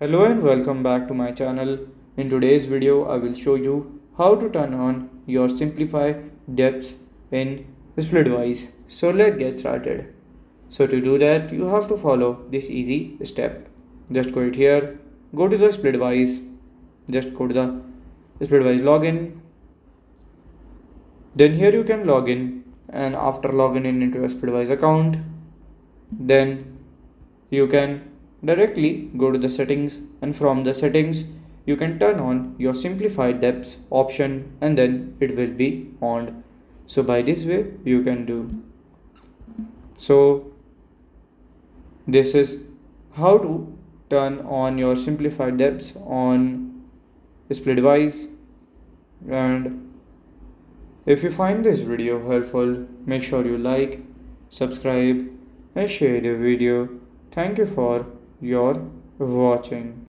Hello and welcome back to my channel. In today's video I will show you how to turn on your simplify depths in Splitwise. So let's get started. So to do that you have to follow this easy step. Just go here, go to the Splitwise, just go to the Splitwise login. Then here you can log in, and after logging in into your Splitwise account, then you can directly go to the settings, and from the settings you can turn on your simplified depths option, and then it will be on. So by this way you can do. So this is how to turn on your simplified depths on Splitwise. And if you find this video helpful, make sure you like, subscribe and share the video. Thank you for your watching.